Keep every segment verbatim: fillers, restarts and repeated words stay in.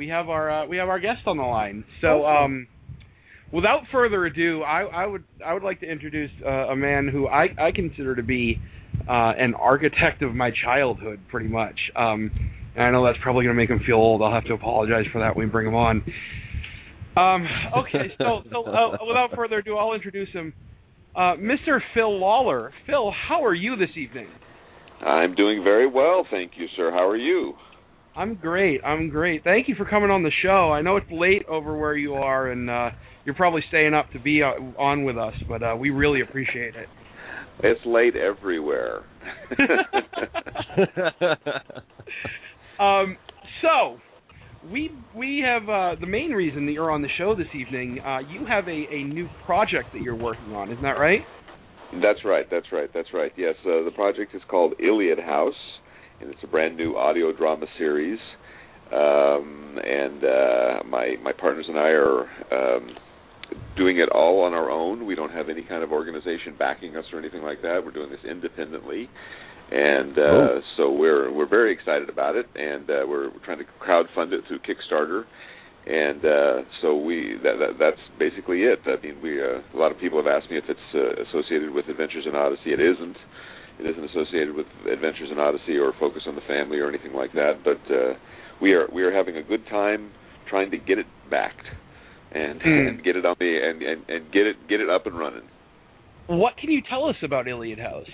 we have our uh, we have our guest on the line. So, um, without further ado, I, I would I would like to introduce uh, a man who I, I consider to be uh, an architect of my childhood, pretty much. Um, and I know that's probably going to make him feel old. I'll have to apologize for that when we bring him on. Um, okay, so so uh, without further ado, I'll introduce him, uh, Mister Phil Lollar. Phil, how are you this evening? I'm doing very well, thank you, sir. How are you? I'm great. I'm great. Thank you for coming on the show. I know it's late over where you are, and uh, you're probably staying up to be on with us, but uh, we really appreciate it. It's late everywhere. um, so, we we have uh, the main reason that you're on the show this evening, uh, you have a, a new project that you're working on, isn't that right? That's right, that's right, that's right, yes. Uh, the project is called Iliad House, and it's a brand new audio drama series. Um, and uh, my, my partners and I are um, doing it all on our own. We don't have any kind of organization backing us or anything like that. We're doing this independently. And uh, oh. so we're we're very excited about it, and uh, we're trying to crowdfund it through Kickstarter. And uh, so we that, that, that's basically it. I mean, we uh, a lot of people have asked me if it's uh, associated with Adventures in Odyssey. It isn't. It isn't associated with Adventures in Odyssey or Focus on the Family or anything like that. But uh, we are we are having a good time trying to get it backed and, mm. and get it on the and, and, and get it get it up and running. What can you tell us about Iliad House?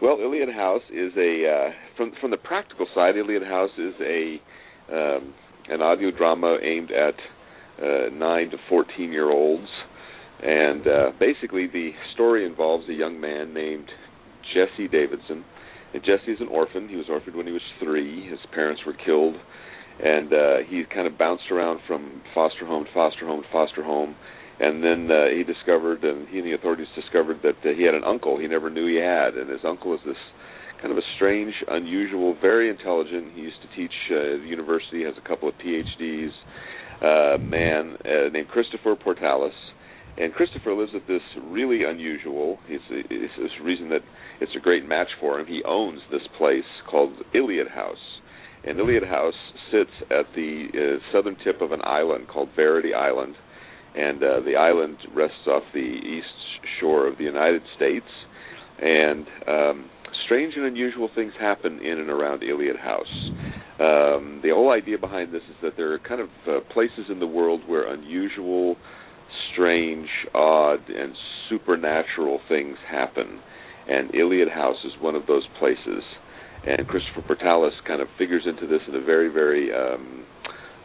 Well, Iliad House is a uh, from from the practical side. Iliad House is a um, an audio drama aimed at uh, nine to fourteen year olds, and uh, basically the story involves a young man named Jesse Davidson. And Jesse's an orphan. He was orphaned when he was three. His parents were killed, and uh, he kind of bounced around from foster home to foster home to foster home. And then uh, he discovered, and he and the authorities discovered that uh, he had an uncle he never knew he had. And his uncle is this kind of a strange, unusual, very intelligant. He used to teach uh, at the university, has a couple of P H Ds, uh, man uh, named Christopher Portales. And Christopher lives at this really unusual, it's, it's this reason that it's a great match for him. He owns this place called Iliad House. And Iliad House sits at the uh, southern tip of an island called Verity Island. And uh, the island rests off the east shore of the United States. And um, strange and unusual things happen in and around Iliad House. Um, the whole idea behind this is that there are kind of uh, places in the world where unusual, strange, odd, and supernatural things happen. And Iliad House is one of those places. And Christopher Portales kind of figures into this in a very, very... Um,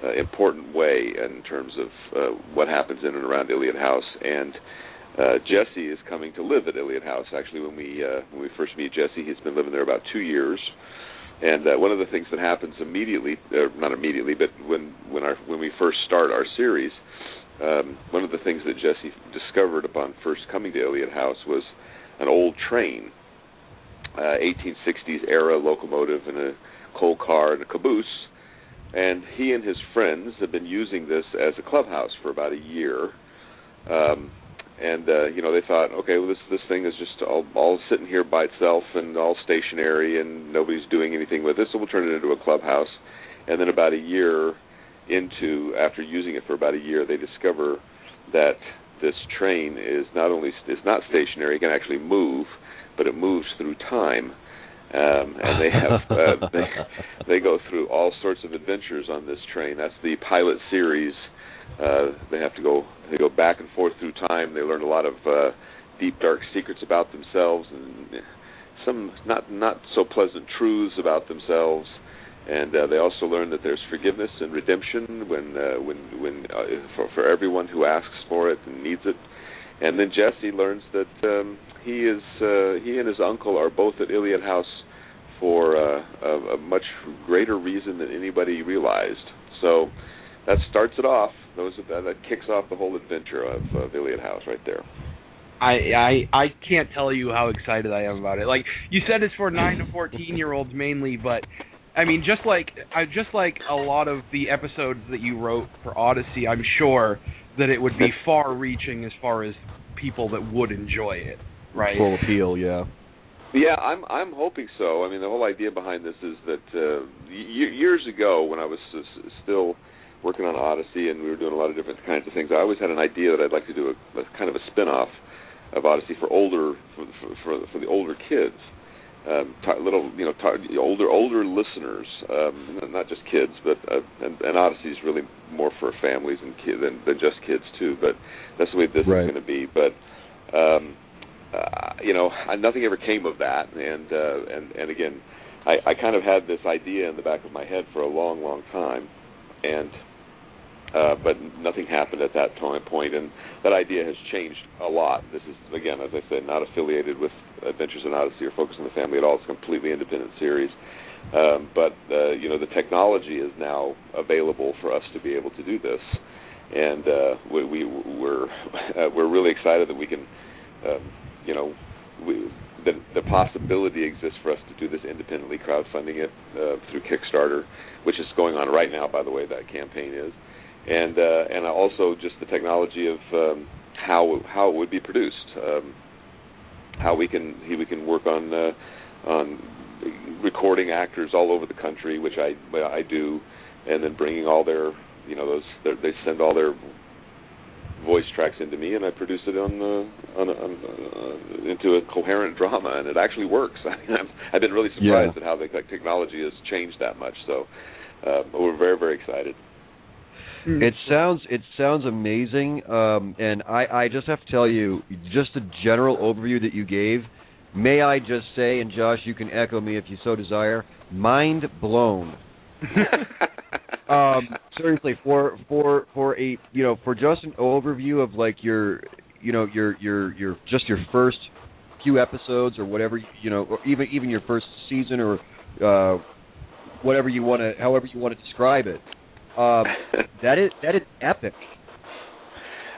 Uh, important way in terms of uh, what happens in and around Iliad House. And uh, Jesse is coming to live at Iliad House. Actually, when we uh, when we first meet Jesse, he's been living there about two years. And uh, one of the things that happens immediately, or not immediately, but when when our when we first start our series, um, one of the things that Jesse discovered upon first coming to Iliad House was an old train, uh, eighteen sixties era locomotive and a coal car and a caboose. And he and his friends have been using this as a clubhouse for about a year. Um, and, uh, you know, they thought, okay, well, this this thing is just all, all sitting here by itself and all stationary and nobody's doing anything with it, so we'll turn it into a clubhouse. And then about a year into, after using it for about a year, they discover that this train is not only is not stationary, it can actually move, but it moves through time. Um, and they have uh, they, they go through all sorts of adventures on this train. That's the pilot series. Uh, they have to go they go back and forth through time. They learn a lot of uh, deep, dark secrets about themselves and some not not so pleasant truths about themselves. And uh, they also learn that there's forgiveness and redemption when uh, when when uh, for, for everyone who asks for it and needs it. And then Jesse learns that um, he is uh, he and his uncle are both at Iliad House for uh, a, a much greater reason than anybody realized. So that starts it off. Those are, that kicks off the whole adventure of, of Iliad House right there. I, I I can't tell you how excited I am about it. Like you said, it's for nine to fourteen year olds mainly, but I mean, just like I just like a lot of the episodes that you wrote for Odyssey, I'm sure that it would be far-reaching as far as people that would enjoy it, right? Full appeal, yeah. Yeah, I'm I'm hoping so. I mean, the whole idea behind this is that uh, y- years ago, when I was s- still working on Odyssey, and we were doing a lot of different kinds of things. I always had an idea that I'd like to do a, a kind of a spin-off of Odyssey for older for for, for, for the older kids, um, t- little you know t- older older listeners, um, not just kids, but uh, and, and Odyssey is really more for families and kids than, than just kids too. But that's the way this right. is going to be. But um, uh, you know, nothing ever came of that, and uh, and and again, I, I kind of had this idea in the back of my head for a long, long time, and uh, but nothing happened at that time point, and that idea has changed a lot. This is, again, as I said, not affiliated with Adventures in Odyssey or Focus on the Family at all. It's a completely independent series. Um, but, uh, you know, the technology is now available for us to be able to do this, and uh, we, we, we're, uh, we're really excited that we can, um, you know, we... The, the possibility exists for us to do this independently, crowdfunding it uh, through Kickstarter, which is going on right now, by the way, that campaign is. And uh, and also just the technology of um, how how it would be produced, um, how we can we can work on uh, on recording actors all over the country, which I I do, and then bringing all their, you know, those their, they send all their voice tracks into me, and I produce it on the on, on uh, into a coherent drama, and it actually works. I've been really surprised yeah. at how the like, technology has changed that much. So uh, we're very, very excited. It sounds it sounds amazing, um, and I, I just have to tell you, just the general overview that you gave. May I just say, and Josh, you can echo me if you so desire. Mind blown. um, seriously, for for for a you know for just an overview of like your you know your your your just your first few episodes or whatever, you know, or even even your first season or uh, whatever you want to however you want to describe it. Um, that is that is epic.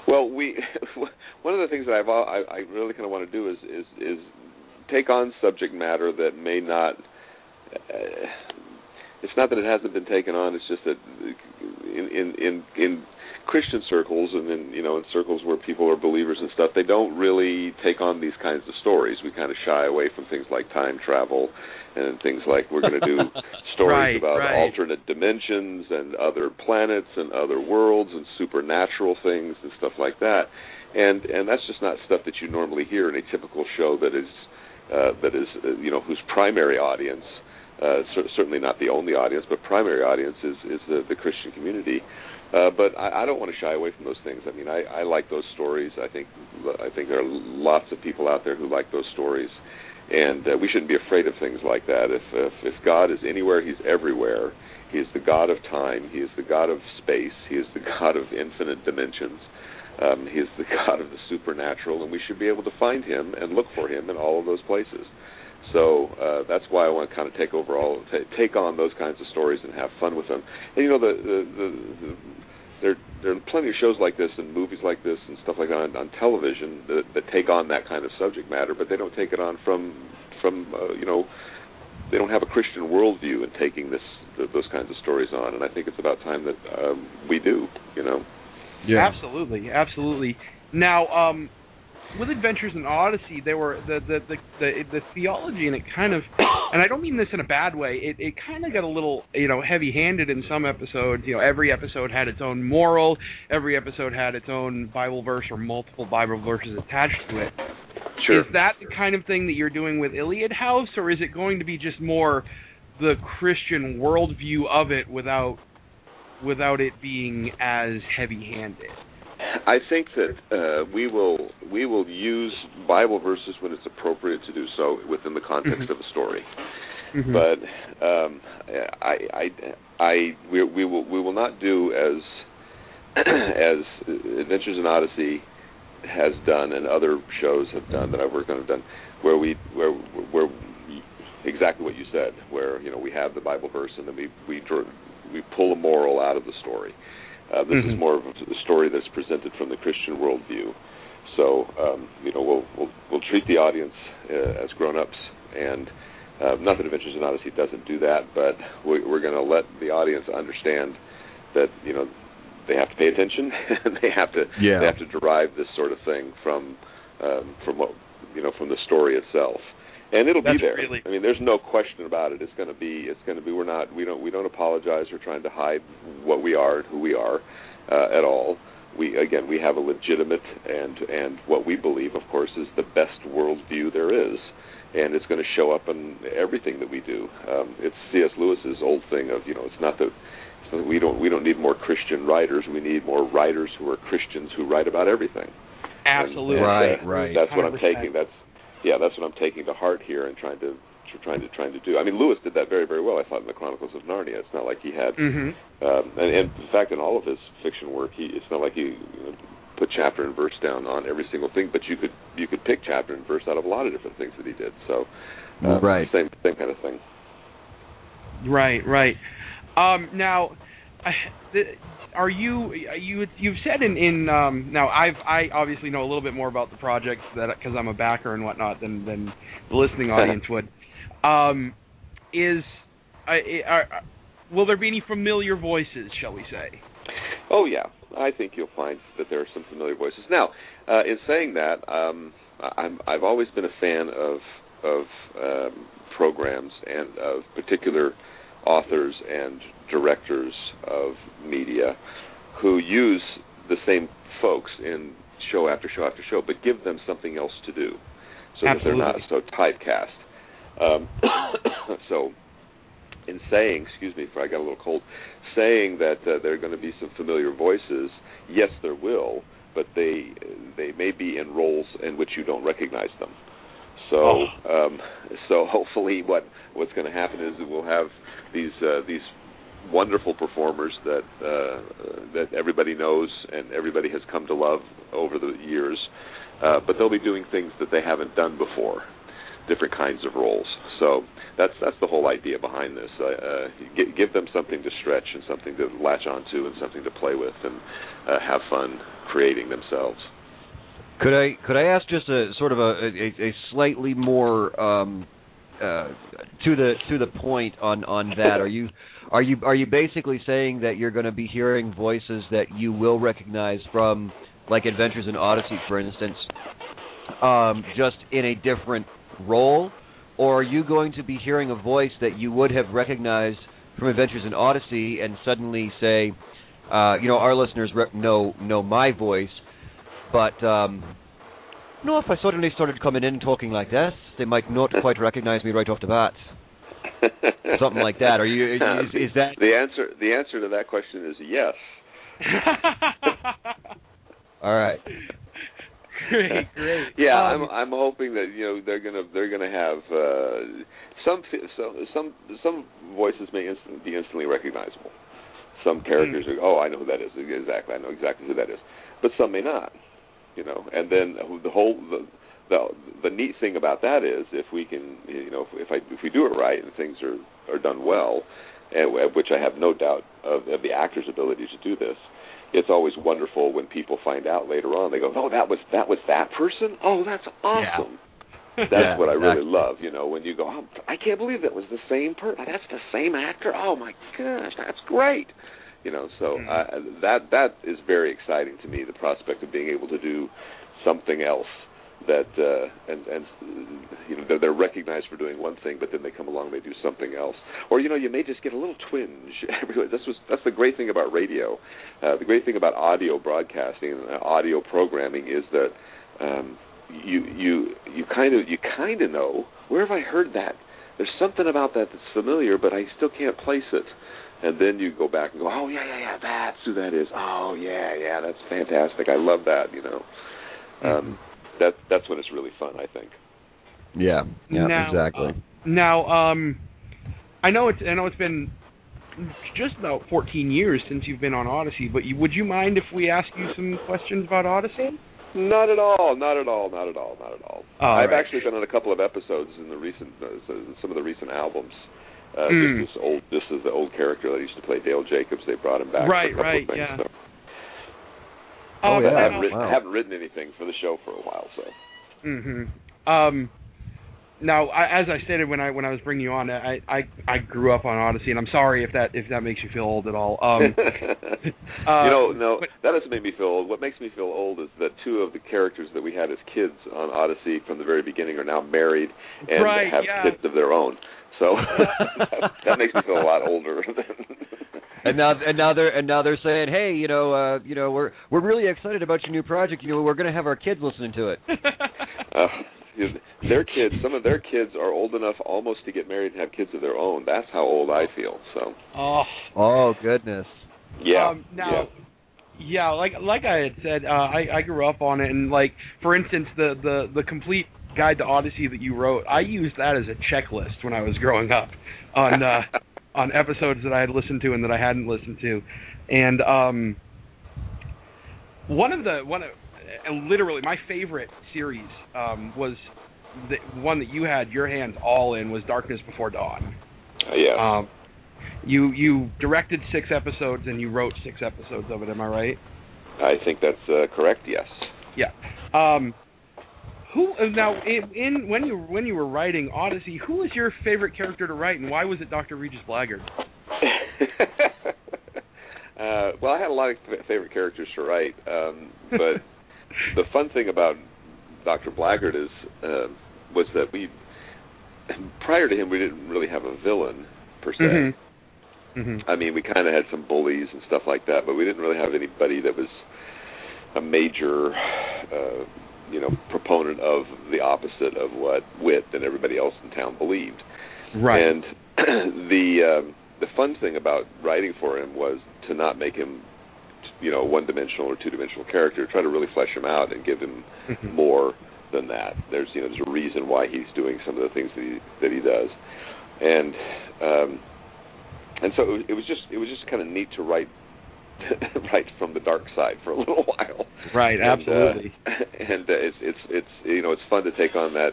Well, we one of the things that I've I, I really kind of want to do is, is is take on subject matter that may not. Uh, It's not that it hasn't been taken on. It's just that in in, in in Christian circles and in you know in circles where people are believers and stuff, they don't really take on these kinds of stories. We kind of shy away from things like time travel and things like we're going to do stories right, about right. alternate dimensions and other planets and other worlds and supernatural things and stuff like that. And and that's just not stuff that you normally hear in a typical show that is uh, that is uh, you know whose primary audience. Uh, cer- certainly not the only audience, but primary audience is, is the, the Christian community. Uh, but I, I don't want to shy away from those things. I mean, I, I like those stories. I think I think there are lots of people out there who like those stories, and uh, we shouldn't be afraid of things like that. If, if if God is anywhere, He's everywhere. He is the God of time. He is the God of space. He is the God of infinite dimensions. Um, he is the God of the supernatural, and we should be able to find Him and look for Him in all of those places. So uh, that's why I want to kind of take over all, t- take on those kinds of stories and have fun with them. And you know, the, the, the, the, there there are plenty of shows like this and movies like this and stuff like that on, on television that, that take on that kind of subject matter, but they don't take it on from from uh, you know, they don't have a Christian worldview in taking this th- those kinds of stories on. And I think it's about time that um, we do. You know. Yeah. Absolutely, absolutely. Now. Um With Adventures in Odyssey, there were the the, the the the theology, and it kind of, and I don't mean this in a bad way. It it kind of got a little you know heavy-handed in some episodes. You know, every episode had its own moral. Every episode had its own Bible verse or multiple Bible verses attached to it. Sure. Is that the kind of thing that you're doing with Iliad House, or is it going to be just more the Christian worldview of it without without it being as heavy-handed? I think that uh, we will we will use Bible verses when it's appropriate to do so within the context mm-hmm. of a story, mm-hmm. but um, I, I, I we, we will we will not do as as Adventures in Odyssey has done and other shows have done that I've worked on have done where we where where we, exactly what you said where you know we have the Bible verse and then we we we pull a moral out of the story. Uh, this mm-hmm. is more of a story that's presented from the Christian worldview. So, um, you know, we'll, we'll we'll treat the audience uh, as grown-ups, and uh, not that Adventures in Odyssey doesn't do that, but we, we're going to let the audience understand that, you know, they have to pay attention and they have to yeah. they have to derive this sort of thing from um, from what you know from the story itself. And it'll That's be there. Really... I mean, there's no question about it. It's going to be. It's going to be. We're not. We don't. We don't apologize or trying to hide what we are and who we are uh, at all. We again. We have a legitimate and and what we believe, of course, is the best worldview there is, and it's going to show up in everything that we do. Um, it's C S Lewis's old thing of you know. It's not the. It's not that we don't. We don't need more Christian writers. We need more writers who are Christians who write about everything. Absolutely. And, and, uh, right. Right. That's what I'm taking. That's. Yeah, that's what I'm taking to heart here and trying to trying to trying to do. I mean, Lewis did that very very well. I thought in the Chronicles of Narnia. It's not like he had, mm-hmm. um, and, and in fact, in all of his fiction work, he it's not like he you know, put chapter and verse down on every single thing. But you could you could pick chapter and verse out of a lot of different things that he did. So, um, right, same same kind of thing. Right, right. Um, now, I, the, are you you you've said in in um, now I've I obviously know a little bit more about the project that because I'm a backer and whatnot than than the listening audience would. Um, is I, I, will there be any familiar voices, shall we say? Oh yeah, I think you'll find that there are some familiar voices. Now, uh, in saying that, um, I'm, I've always been a fan of of um, programs and of particular authors and directors of media who use the same folks in show after show after show, but give them something else to do so Absolutely. That they're not so typecast. Um, so in saying, excuse me, for I got a little cold, saying that uh, there are going to be some familiar voices, yes, there will, but they they may be in roles in which you don't recognize them. So um, so hopefully what, what's going to happen is that we'll have these uh, these wonderful performers that uh, that everybody knows and everybody has come to love over the years, uh, but they'll be doing things that they haven't done before, different kinds of roles. So that's that's the whole idea behind this. Uh, uh, g- give them something to stretch and something to latch onto and something to play with and uh, have fun creating themselves. Could I could I ask just a sort of a, a, a slightly more um, uh, to the to the point on, on that? Are you are you are you basically saying that you're going to be hearing voices that you will recognize from, like Adventures in Odyssey, for instance, um, just in a different role, or are you going to be hearing a voice that you would have recognized from Adventures in Odyssey and suddenly say, uh, you know, our listeners rep- know know my voice? But, um, you know, if I suddenly started coming in talking like this, they might not quite recognize me right off the bat. Something like that. Are you? Is, is that the answer? The answer to that question is yes. All right. Great, great. Yeah, um, I'm. I'm hoping that you know they're gonna they're gonna have uh, some some some some voices may instant, be instantly recognizable. Some characters mm. are. Oh, I know who that is exactly. I know exactly who that is. But some may not. You know, and then the whole the, the the neat thing about that is if we can, you know, if, if I if we do it right and things are, are done well, and, which I have no doubt of, of the actor's ability to do this, it's always wonderful when people find out later on. They go, "Oh, that was that was that person. Oh, that's awesome." Yeah. That's yeah, what I really exactly. love. You know, when you go, oh, "I can't believe that was the same person. That's the same actor. Oh my gosh, that's great." You know, so uh, that that is very exciting to me. The prospect of being able to do something else that, uh, and and you know, they're, they're recognized for doing one thing, but then they come along, they do something else, or you know, you may just get a little twinge. This was that's the great thing about radio. Uh, the great thing about audio broadcasting and audio programming is that um, you you you kind of you kind of know where have I heard that? There's something about that that's familiar, but I still can't place it. And then you go back and go, oh, yeah, yeah, yeah, that's who that is. Oh, yeah, yeah, that's fantastic. I love that, you know. Um, that, that's when it's really fun, I think. Yeah, yeah, now, exactly. Uh, now, um, I know it's I know it's been just about fourteen years since you've been on Odyssey, but you, would you mind if we ask you some questions about Odyssey? Not at all, not at all, not at all, not at all. all I've right. actually been on a couple of episodes in the recent uh, some of the recent albums. Uh, mm. this, this old, this is the old character that used to play Dale Jacobs. They brought him back. Right, for a right, things, yeah. So. Oh, yeah. I haven't, written, wow. haven't written anything for the show for a while, so. Mm-hmm. Um, Now, I, as I stated when I when I was bringing you on, I, I, I grew up on Odyssey, and I'm sorry if that if that makes you feel old at all. Um, uh, you know, no, but, that doesn't make me feel old. What makes me feel old is that two of the characters that we had as kids on Odyssey from the very beginning are now married and right, have yeah. kids of their own. So that, that makes me feel a lot older. And now, and now they're and now they're saying, hey, you know, uh, you know, we're we're really excited about your new project. You know, we're going to have our kids listening to it. uh, Their kids, some of their kids are old enough almost to get married and have kids of their own. That's how old I feel. So. Oh, oh goodness. Yeah. Um, now, yeah. yeah, like like I had said, uh, I I grew up on it, and like for instance, the, the, the complete guide to Odyssey that you wrote, I used that as a checklist when I was growing up on uh, on episodes that I had listened to and that I hadn't listened to, and um, one of the one of And literally, my favorite series um, was the one that you had your hands all in, was Darkness Before Dawn. Uh, yeah. Um, you you directed six episodes and you wrote six episodes of it. Am I right? I think that's uh, correct. Yes. Yeah. Um, who now in, in when you when you were writing Odyssey, who was your favorite character to write, and why was it Doctor Regis Blaggard? uh, well, I had a lot of favorite characters to write, um, but. The fun thing about Doctor Blaggard is uh, was that we, prior to him, we didn't really have a villain per se. Mm-hmm. Mm-hmm. I mean, we kind of had some bullies and stuff like that, but we didn't really have anybody that was a major, uh, you know, proponent of the opposite of what Whit and everybody else in town believed. Right. And the um, the fun thing about writing for him was to not make him, you know, one-dimensional or two-dimensional character, try to really flesh him out and give him mm-hmm. more than that. There's, you know, there's a reason why he's doing some of the things that he that he does, and um, and so it was just it was just kind of neat to write write from the dark side for a little while. Right, and, absolutely. Uh, and uh, it's it's it's you know, it's fun to take on that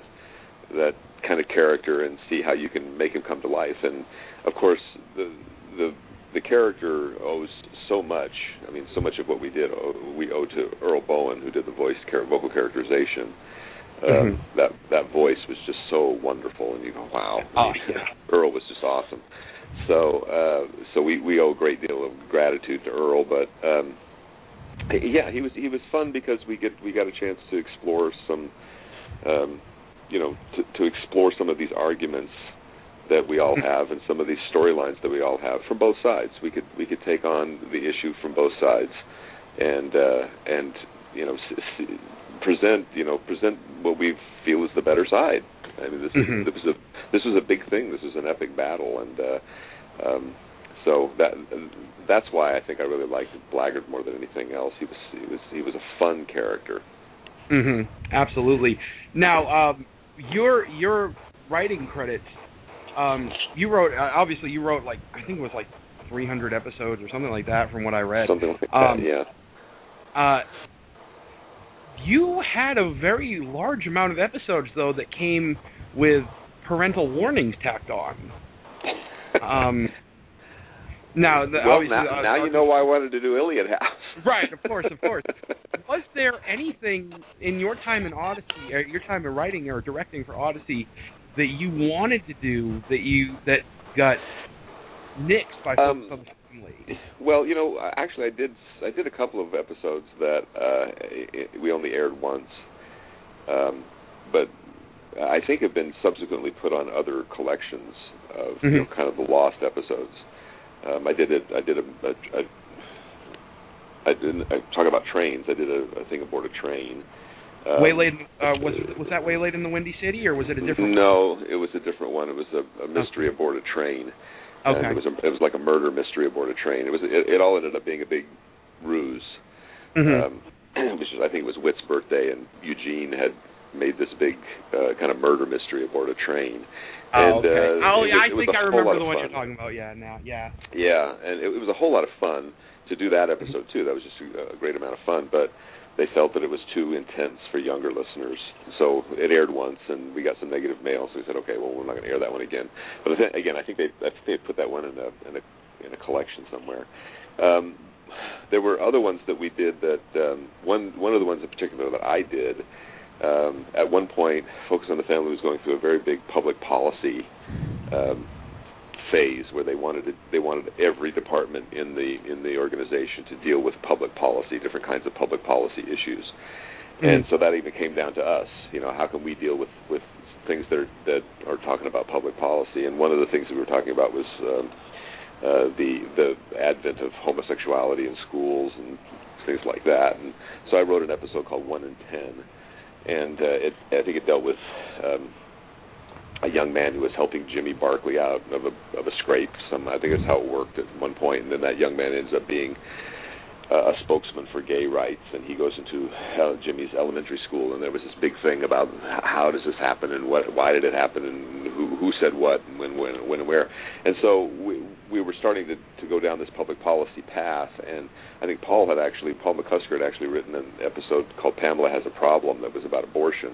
that kind of character and see how you can make him come to life. And of course, the the the character owes so much. I mean, so much of what we did, we owe to Earl Bowen, who did the voice, vocal characterization. Um, mm-hmm. That that voice was just so wonderful, and you go, wow, oh, yeah. Earl was just awesome. So, uh, so we, we owe a great deal of gratitude to Earl. But um, yeah, he was he was fun because we get we got a chance to explore some, um, you know, to, to explore some of these arguments that we all have, and some of these storylines that we all have from both sides. We could we could take on the issue from both sides, and uh, and you know s- s- present you know present what we feel is the better side. I mean, this mm-hmm. is this was a this was a big thing. This was an epic battle, and uh, um, so that that's why I think I really liked Blaggard more than anything else. He was he was he was a fun character. Mm-hmm. Absolutely. Now um, your your writing credits. Um, you wrote, obviously you wrote like, I think it was like three hundred episodes or something like that from what I read. Something like that, um, yeah. Uh, you had a very large amount of episodes, though, that came with parental warnings tacked on. Um, now, the, well, obviously, now, uh, now you know why I wanted to do Iliad House. Right, of course, of course. Was there anything in your time in Odyssey, or your time in writing or directing for Odyssey, that you wanted to do that you that got nixed by um, some family? Well, you know, actually, I did. I did a couple of episodes that uh, it, we only aired once, um, but I think have been subsequently put on other collections of mm-hmm. you know, kind of the lost episodes. Um, I did. A, I did a. a, a I didn't I talk about trains. I did a, a thing aboard a train. Um, Waylaid, uh, was was that Waylaid in the Windy City, or was it a different no, one? No, it was a different one. It was a, a mystery oh. aboard a train. Okay. It was, a, it was like a murder mystery aboard a train. It was. It, it all ended up being a big ruse, mm-hmm. um, which is, I think it was Whit's birthday, and Eugene had made this big uh, kind of murder mystery aboard a train. Oh, and, okay. Uh, oh, yeah, was, I think I remember the one fun. You're talking about, yeah, now, yeah. Yeah, and it, it was a whole lot of fun to do that episode, too. That was just a great amount of fun, but they felt that it was too intense for younger listeners, so it aired once, and we got some negative mail. So we said, "Okay, well, we're not going to air that one again." But then, again, I think they I think they put that one in a in a, in a collection somewhere. Um, there were other ones that we did that um, one one of the ones in particular that I did Um, at one point, Focus on the Family was going through a very big public policy um, phase where they wanted to, they wanted every department in the in the organization to deal with public policy, different kinds of public policy issues, mm-hmm. and so that even came down to us. You know, how can we deal with, with things that are, that are talking about public policy? And one of the things that we were talking about was um, uh, the the advent of homosexuality in schools and things like that. And so I wrote an episode called One in Ten. And uh, it, I think it dealt with um, a young man who was helping Jimmy Barkley out of a, of a scrape. Some, I think that's how it worked at one point. And then that young man ends up being uh, a spokesman for gay rights, and he goes into uh, Jimmy's elementary school. And there was this big thing about how does this happen and what, why did it happen and who, who said what and when, when, when and where. And so we, we were starting to, to go down this public policy path, and I think Paul had actually, Paul McCusker had actually written an episode called Pamela Has a Problem that was about abortion.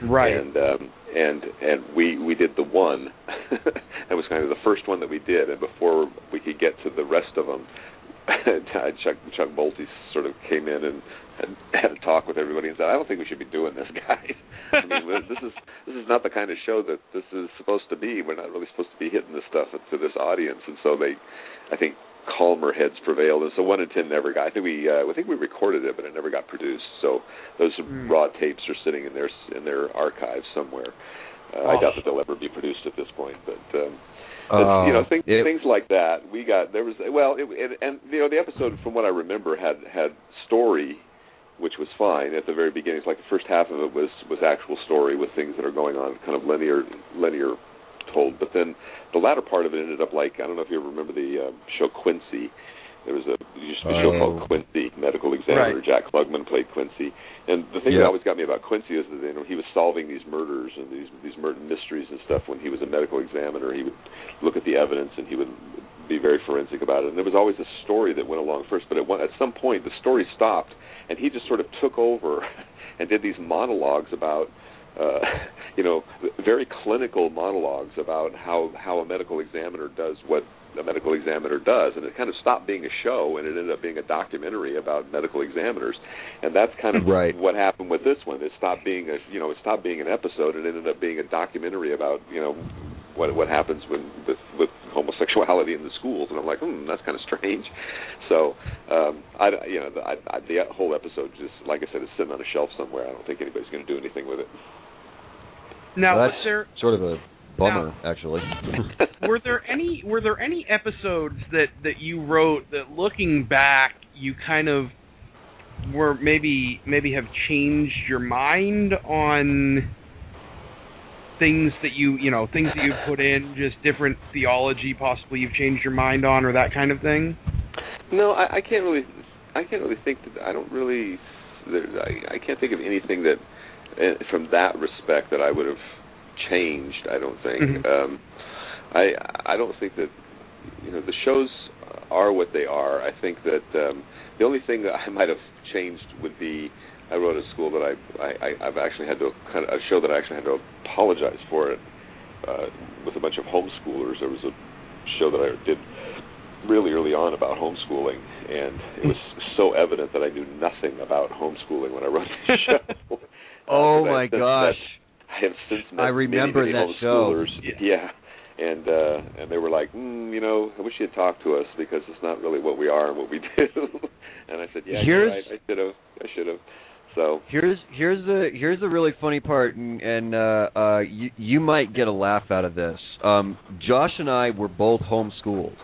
Right. And um, and and we, we did the one. That was kind of the first one that we did. And before we could get to the rest of them, Chuck, Chuck Bolte sort of came in and, and had a talk with everybody and said, I don't think we should be doing this, guys. I mean, this is this is not the kind of show that this is supposed to be. We're not really supposed to be hitting this stuff to this audience. And so they, I think, calmer heads prevailed, and so one in ten never got. I think we, uh, I think we recorded it, but it never got produced. So those mm. raw tapes are sitting in their in their archives somewhere. Uh, oh. I doubt that they'll ever be produced at this point. But um, uh, you know, things, it, things like that. We got there was well, it, and, and you know, the episode from what I remember had had story, which was fine at the very beginning. It's like the first half of it was was actual story with things that are going on, kind of linear linear. told, but then the latter part of it ended up like, I don't know if you remember the uh, show Quincy. There was a, used to be a show um, called Quincy, medical examiner. Right. Jack Klugman played Quincy, and the thing yeah. that always got me about Quincy is that, you know, he was solving these murders and these these murder mysteries and stuff. When he was a medical examiner, he would look at the evidence and he would be very forensic about it. And there was always a story that went along first, but at one, at some point the story stopped, and he just sort of took over and did these monologues about. Uh, you know, very clinical monologues about how, how a medical examiner does what a medical examiner does, and it kind of stopped being a show, and it ended up being a documentary about medical examiners, and that's kind of right. what happened with this one. It stopped being a, you know, it stopped being an episode, and ended up being a documentary about, you know, what what happens when with, with homosexuality in the schools, and I'm like, hmm, that's kind of strange. So, um, I, you know, the, I, I, the whole episode just, like I said, is sitting on a shelf somewhere. I don't think anybody's going to do anything with it. Now, well, that's was there, sort of a bummer, now, actually. were there any Were there any episodes that, that you wrote that, looking back, you kind of were maybe maybe have changed your mind on things that you you know things that you put in, just different theology, possibly you've changed your mind on, or that kind of thing? No, I, I can't really. I can't really think that. I don't really. There, I, I can't think of anything that. And from that respect, that I would have changed, I don't think. Mm-hmm. um, I I don't think that, you know, the shows are what they are. I think that um, the only thing that I might have changed would be I wrote a school that I, I I've actually had to kind of a show that I actually had to apologize for it uh, with a bunch of homeschoolers. There was a show that I did really early on about homeschooling, and it was so evident that I knew nothing about homeschooling when I wrote the show. Oh, my gosh. I have since met I remember many, many that homeschoolers. Show. Yeah. yeah. And uh, and they were like, mm, you know, I wish you'd talk to us because it's not really what we are and what we do. And I said, yeah, here's, right. I should have. I should have. So here's here's the here's the really funny part, and, and uh, uh, you, you might get a laugh out of this. Um, Josh and I were both homeschooled.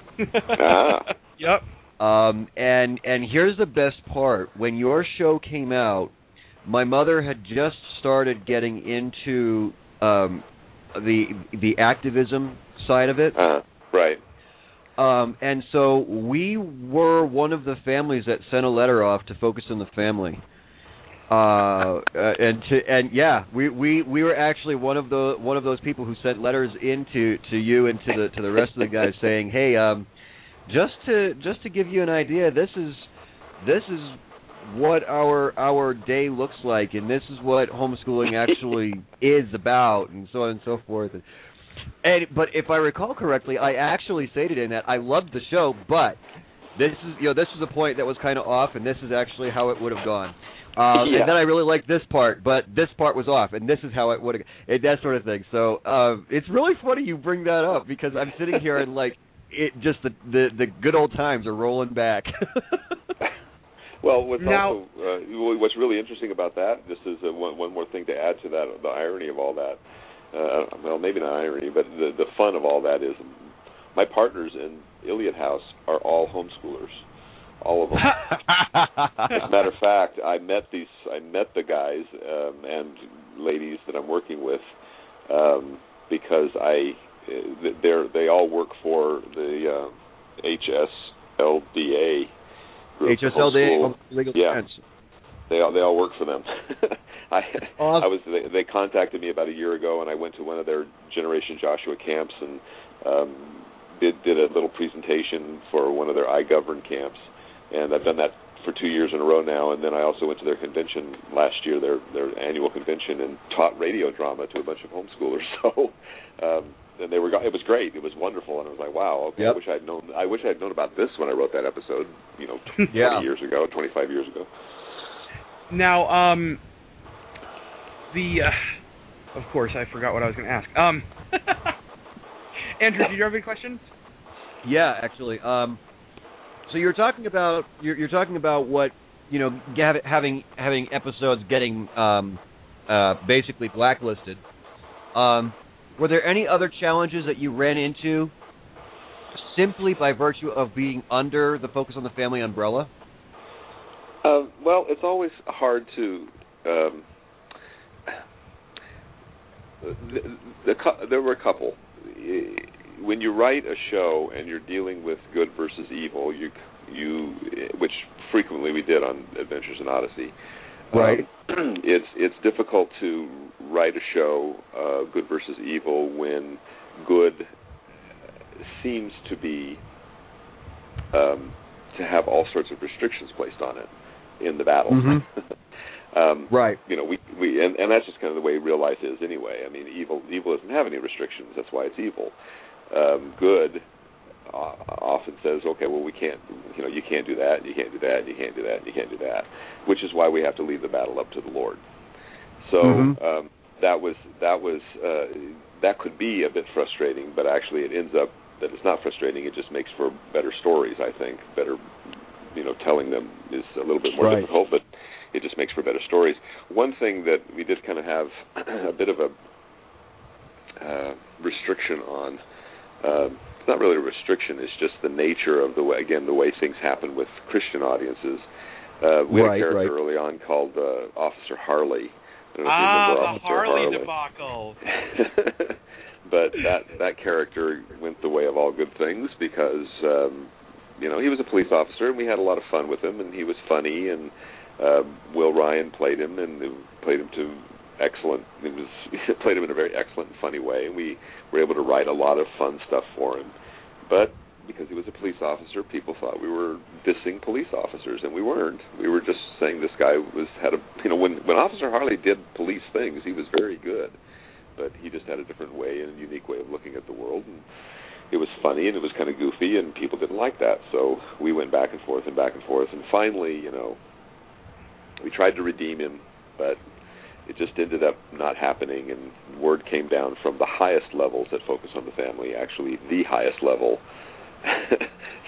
ah. Yep. Um, and and here's the best part. When your show came out, my mother had just started getting into um, the the activism side of it. Uh, right. Um, and so we were one of the families that sent a letter off to Focus on the Family. Uh, and to, and yeah, we, we, we were actually one of the one of those people who sent letters into to you and to the to the rest of the guys saying, hey, um, just to just to give you an idea, this is this is. what our our day looks like, and this is what homeschooling actually is about, and so on and so forth. And but if I recall correctly, I actually stated in that I loved the show, but this is you know this is a point that was kind of off, and this is actually how it would have gone. Uh, yeah. And then I really liked this part, but this part was off, and this is how it would have, that sort of thing. So uh, it's really funny you bring that up, because I'm sitting here and, like, it just the, the, the good old times are rolling back. Well, what's, now, also, uh, what's really interesting about that, just as a, one, one more thing to add to that, the irony of all that, uh, well, maybe not irony, but the, the fun of all that is my partners in Iliad House are all homeschoolers. All of them. As a matter of fact, I met these. I met the guys um, and ladies that I'm working with um, because I they're they all work for the uh, H S L D A group. H S L D A legal defense. Yeah. They all, they all work for them. I, awesome. I was they, they contacted me about a year ago, and I went to one of their Generation Joshua camps and um, did did a little presentation for one of their iGovern camps. And I've done that for two years in a row now. And then I also went to their convention last year, their their annual convention, and taught radio drama to a bunch of homeschoolers. So, um, and they were it was great. It was wonderful. And I was like, wow. Okay, yep. I wish I had known. I wish I had known about this when I wrote that episode. You know, twenty yeah. years ago, twenty-five years ago. Now, um, the uh, of course I forgot what I was going to ask. Um, Andrew, did you have any questions? Yeah, actually. Um, So you're talking about you're, you're talking about what you know having having episodes getting um, uh, basically blacklisted. Um, were there any other challenges that you ran into simply by virtue of being under the Focus on the Family umbrella? Uh, well, it's always hard to. Um, the, the, there were a couple. When you write a show and you're dealing with good versus evil, you, you, which frequently we did on Adventures in Odyssey, right? Um, it's it's difficult to write a show, uh, good versus evil, when good seems to be um, to have all sorts of restrictions placed on it in the battle. Mm-hmm. um, right. You know, we we and, and that's just kind of the way real life is anyway. I mean, evil evil doesn't have any restrictions. That's why it's evil. Um, good uh, often says, okay, well, we can't, you know, you can't do that, and you can't do that, and you can't do that, and you can't do that, which is why we have to leave the battle up to the Lord. So mm-hmm. um, that was that was uh, that could be a bit frustrating, but actually it ends up that it's not frustrating. It just makes for better stories, I think. Better, you know, telling them is a little bit more right. difficult, but it just makes for better stories. One thing that we did kind of have a bit of a uh, restriction on. Uh, it's not really a restriction. It's just the nature of the way, again, the way things happen with Christian audiences. Uh, we right, had a character right. early on called uh, Officer Harley. I don't know ah, if you remember the Officer Harley, Harley debacle. But that that character went the way of all good things because um, you know he was a police officer and we had a lot of fun with him and he was funny and uh, Will Ryan played him and played him to. Excellent. It was played him in a very excellent and funny way, and we were able to write a lot of fun stuff for him. But because he was a police officer, people thought we were dissing police officers, and we weren't. We were just saying this guy was had a you know when when Officer Harley did police things, he was very good, but he just had a different way and a unique way of looking at the world, and it was funny and it was kind of goofy, and people didn't like that. So we went back and forth and back and forth, and finally, you know, we tried to redeem him, but. It just ended up not happening, and word came down from the highest levels that Focus on the Family, actually the highest level,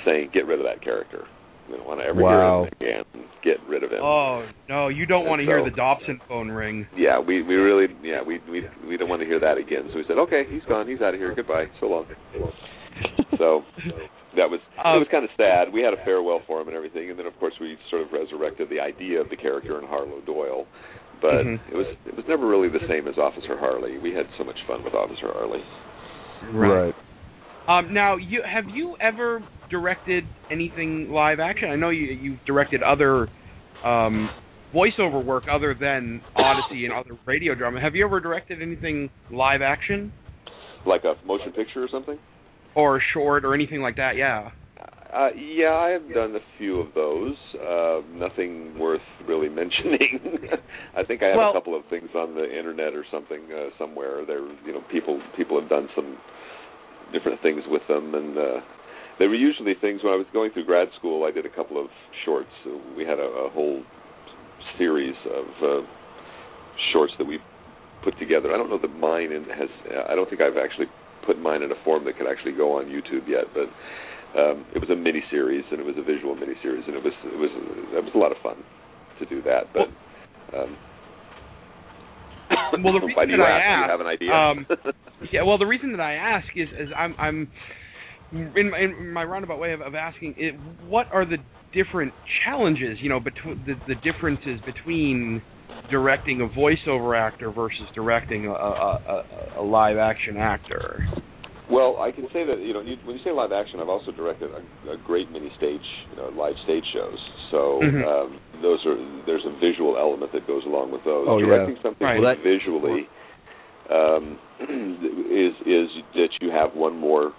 saying, get rid of that character. We don't want to ever wow. hear him again. Get rid of him. Oh, no, you don't and want to so, hear the Dobson phone ring. Yeah, we, we really yeah we, we we don't want to hear that again. So we said, okay, he's gone. He's out of here. Goodbye. So long. So that was um, it was kind of sad. We had a farewell for him and everything, and then, of course, we sort of resurrected the idea of the character in Harlow Doyle. But mm-hmm. it was it was never really the same as Officer Harley. We had so much fun with Officer Harley. Right. Um, now, you, have you ever directed anything live action? I know you you've directed other um, voiceover work other than Odyssey and other radio drama. Have you ever directed anything live action? Like a motion picture or something? Or a short or anything like that? Yeah. Uh, yeah, I have done a few of those. Uh, nothing worth really mentioning. I think I have well, a couple of things on the internet or something uh, somewhere. There, you know, people people have done some different things with them, and uh, they were usually things when I was going through grad school. I did a couple of shorts. We had a, a whole series of uh, shorts that we've put together. I don't know that mine has, I don't think I've actually put mine in a form that could actually go on YouTube yet, but um, it was a mini-series, and it was a visual mini-series, and it was, it was, it was a lot of fun to do that, but... Um, well, the reason Why do you that ask, I ask, do you have an idea? Um, yeah. Well, the reason that I ask is, is I'm, I'm in, my, in my roundabout way of, of asking, it, what are the different challenges? You know, between the, the differences between directing a voiceover actor versus directing a, a, a, a live action actor. Well, I can say that you know you, when you say live action, I've also directed a, a great many stage, you know, live stage shows. So mm-hmm. um, those are there's a visual element that goes along with those. Oh, directing yeah. something right. well, visually um, is is that you have one more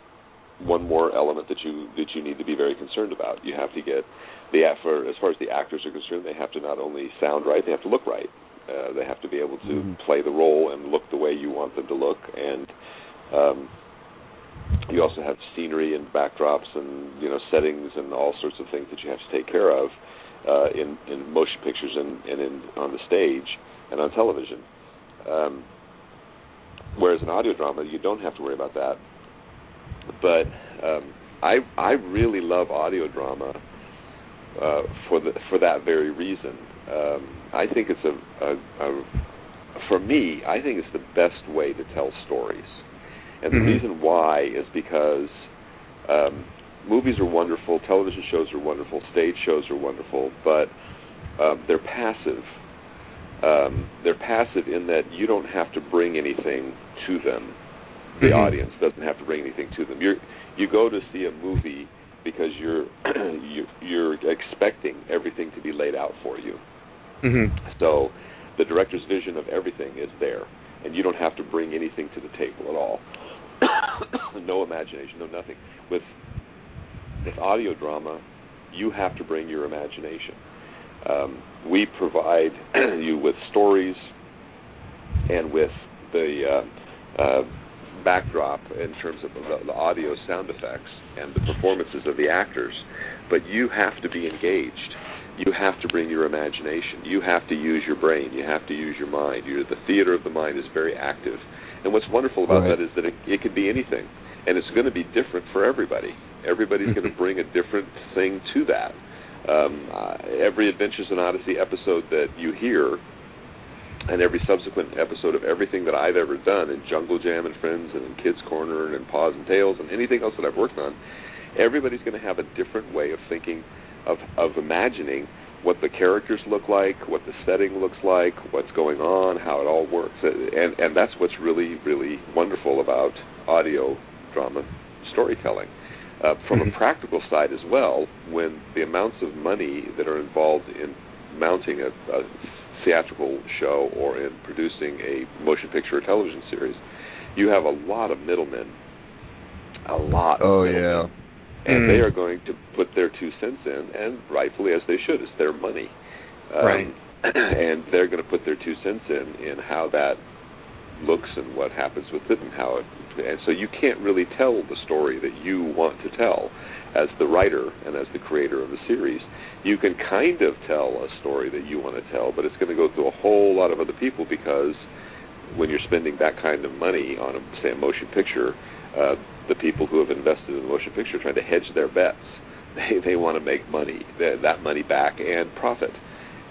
one more element that you that you need to be very concerned about. You have to get the effort, as far as the actors are concerned, they have to not only sound right, they have to look right. Uh, they have to be able to mm-hmm. play the role and look the way you want them to look, and um, you also have scenery and backdrops and you know settings and all sorts of things that you have to take care of uh, in, in motion pictures and, and in, on the stage and on television. Um, whereas in audio drama, you don't have to worry about that. But um, I I really love audio drama uh, for the for that very reason. Um, I think it's a, a, a for me I think it's the best way to tell stories. And the mm-hmm. reason why is because um, movies are wonderful, television shows are wonderful, stage shows are wonderful, but um, they're passive. Um, they're passive in that you don't have to bring anything to them. The mm-hmm. audience doesn't have to bring anything to them. You're, you go to see a movie because you're you, you're expecting everything to be laid out for you. Mm-hmm. So the director's vision of everything is there, and you don't have to bring anything to the table at all. No imagination, no nothing. With with audio drama, you have to bring your imagination. Um, we provide you with stories and with the uh, uh, backdrop in terms of the, the audio sound effects and the performances of the actors, but you have to be engaged. You have to bring your imagination. You have to use your brain. You have to use your mind. You're, the theater of the mind is very active. And what's wonderful about right. that is that it, it could be anything, and it's going to be different for everybody. Everybody's going to bring a different thing to that. Um, uh, every Adventures in Odyssey episode that you hear, and every subsequent episode of everything that I've ever done in Jungle Jam and Friends and in Kids Corner and in Paws and Tails and anything else that I've worked on, everybody's going to have a different way of thinking, of, of imagining what the characters look like, what the setting looks like, what's going on, how it all works. And, and that's what's really, really wonderful about audio drama storytelling. Uh, from mm-hmm. a practical side as well, when the amounts of money that are involved in mounting a, a theatrical show or in producing a motion picture or television series, you have a lot of middlemen. A lot of oh, middlemen. Yeah. And they are going to put their two cents in, and rightfully as they should. It's their money. Um, right. And they're going to put their two cents in, in how that looks and what happens with it and how it... And so you can't really tell the story that you want to tell as the writer and as the creator of the series. You can kind of tell a story that you want to tell, but it's going to go through a whole lot of other people because when you're spending that kind of money on, a, say, a motion picture... Uh, the people who have invested in the motion picture are trying to hedge their bets. They they want to make money, that, that money back and profit,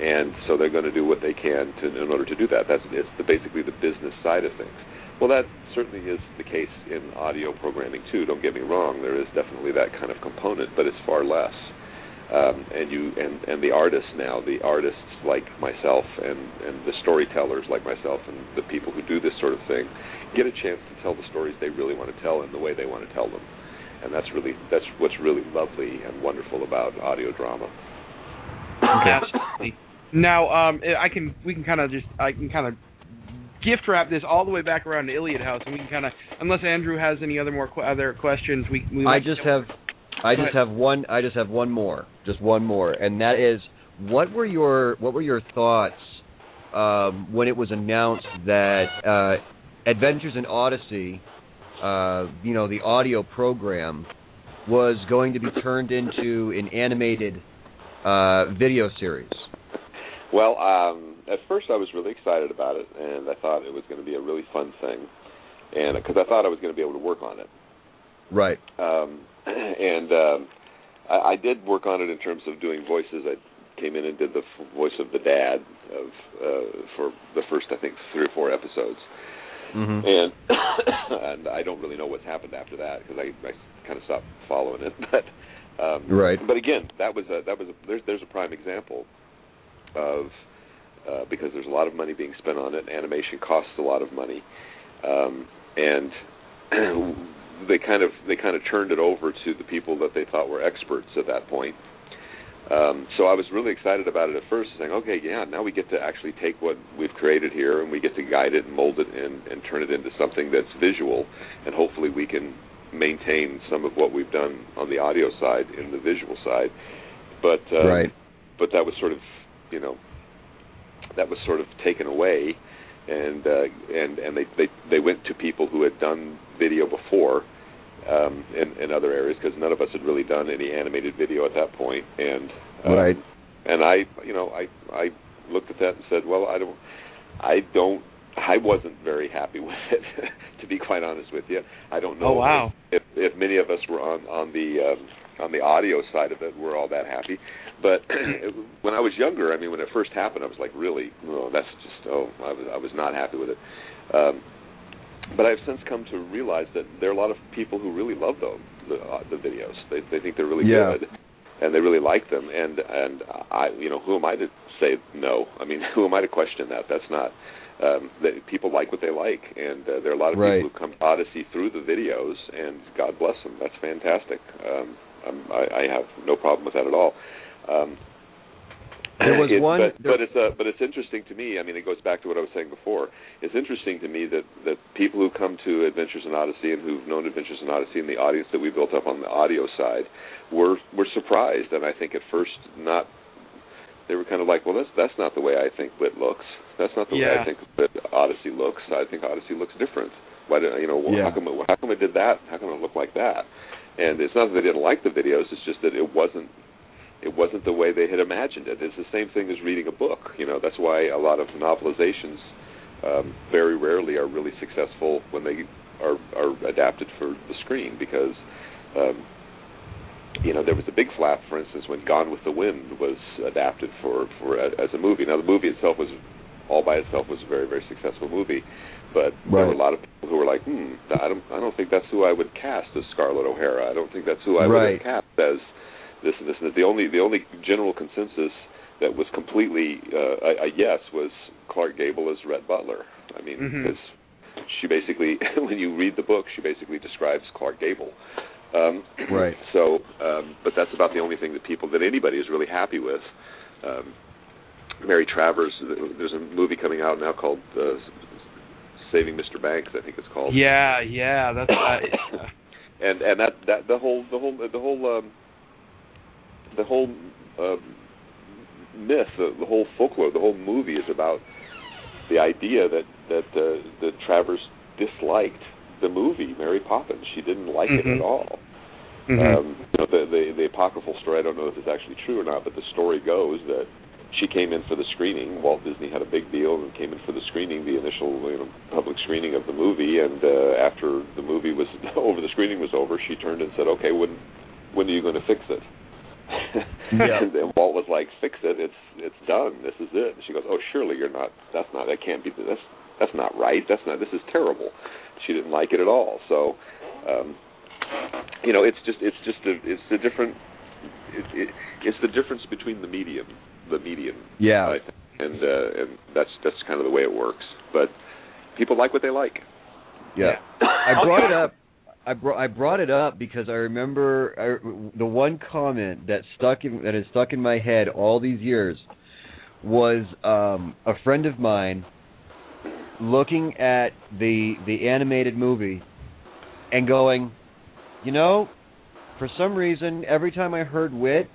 and so they're going to do what they can to, in order to do that. That's it's the, basically the business side of things. Well, that certainly is the case in audio programming too. Don't get me wrong; there is definitely that kind of component, but it's far less. Um, and you and, and the artists now, the artists like myself and, and the storytellers like myself and the people who do this sort of thing get a chance to tell the stories they really want to tell and the way they want to tell them. And that's really that's what's really lovely and wonderful about audio drama. Absolutely. Now um, I can we can kind of just I can kind of gift wrap this all the way back around to Iliad House, and we can kind of unless Andrew has any other more qu- other questions we. we I just have. I just have one. I just have one more. Just one more, and that is, what were your what were your thoughts um, when it was announced that uh, Adventures in Odyssey, uh, you know, the audio program, was going to be turned into an animated uh, video series? Well, um, at first I was really excited about it, and I thought it was going to be a really fun thing, and because I thought I was going to be able to work on it. Right. Um, and um, I, I did work on it in terms of doing voices. I came in and did the f- voice of the dad of uh, for the first, I think, three or four episodes. Mm-hmm. And and I don't really know what's happened after that because I, I kind of stopped following it. But um, right. But again, that was a, that was a, there's there's a prime example of uh, because there's a lot of money being spent on it. Animation costs a lot of money, um, and they kind of they kind of turned it over to the people that they thought were experts at that point. Um, so I was really excited about it at first, saying, okay, yeah, now we get to actually take what we've created here and we get to guide it and mold it and, and turn it into something that's visual, and hopefully we can maintain some of what we've done on the audio side in the visual side. But uh, right. but that was sort of, you know, that was sort of taken away, and uh, and, and they, they, they went to people who had done video before, Um, in, in other areas, because none of us had really done any animated video at that point, and um, right. And I, you know, I I looked at that and said, well, I don't, I don't, I wasn't very happy with it, to be quite honest with you. I don't know oh, wow. if, if if many of us were on on the um, on the audio side of it were all that happy, but when I was younger, I mean, when it first happened, I was like, really, oh, that's just, oh, I was I was not happy with it. Um, But I've since come to realize that there are a lot of people who really love them, the, uh, the videos. They, they think they're really yeah. good, and they really like them. And and I, you know, who am I to say no? I mean, who am I to question that? That's not um, that people like what they like, and uh, there are a lot of right. people who come to Odyssey through the videos, and God bless them. That's fantastic. Um, I'm, I, I have no problem with that at all. Um, There was it, one, but, there... but it's uh, but it's interesting to me. I mean, it goes back to what I was saying before. It's interesting to me that, that people who come to Adventures in Odyssey and who've known Adventures in Odyssey and the audience that we built up on the audio side were were surprised, and I think at first not. They were kind of like, well, that's that's not the way I think Whit looks. That's not the yeah. way I think that Odyssey looks. I think Odyssey looks different. Why do you know? Well, yeah. How come it, how come it did that? How come it looked like that? And it's not that they didn't like the videos. It's just that it wasn't. It wasn't the way they had imagined it. It's the same thing as reading a book. You know, that's why a lot of novelizations um, very rarely are really successful when they are, are adapted for the screen because, um, you know, there was a big flap, for instance, when Gone with the Wind was adapted for, for a, as a movie. Now, the movie itself was, all by itself, was a very, very successful movie, but right. there were a lot of people who were like, hmm, I don't, I don't think that's who I would cast as Scarlett O'Hara. I don't think that's who I right. would have cast as... This and this and that. The only the only general consensus that was completely uh, a, a yes was Clark Gable as Rhett Butler. I mean, because mm-hmm. she basically, when you read the book, she basically describes Clark Gable. Um, right. So, um, but that's about the only thing that people that anybody is really happy with. Um, Mary Travers. There's a movie coming out now called uh, Saving Mister Banks, I think it's called. Yeah, yeah, that's. uh, and and that, that the whole the whole the whole. Um, The whole uh, myth, the, the whole folklore, the whole movie is about the idea that that, uh, that Travers disliked the movie Mary Poppins. She didn't like mm-hmm. it at all. Mm-hmm. Um, you know, the, the the apocryphal story. I don't know if it's actually true or not, but the story goes that she came in for the screening. Walt Disney had a big deal and came in for the screening, the initial you know, public screening of the movie. And uh, after the movie was over, the screening was over. She turned and said, "Okay, when when are you going to fix it?" yeah. And then Walt was like, "Fix it. It's it's done. This is it." And she goes, "Oh, surely you're not. That's not. That can't be. That's that's not right. That's not. This is terrible." She didn't like it at all. So, um, you know, it's just it's just a, it's the different it, it, it's the difference between the medium the medium. Yeah. Right? And uh, and that's that's kind of the way it works. But people like what they like. Yeah. yeah. I brought it up. I brought I brought it up because I remember I, the one comment that stuck in, that has stuck in my head all these years was um, a friend of mine looking at the the animated movie and going, you know, for some reason every time I heard Whit,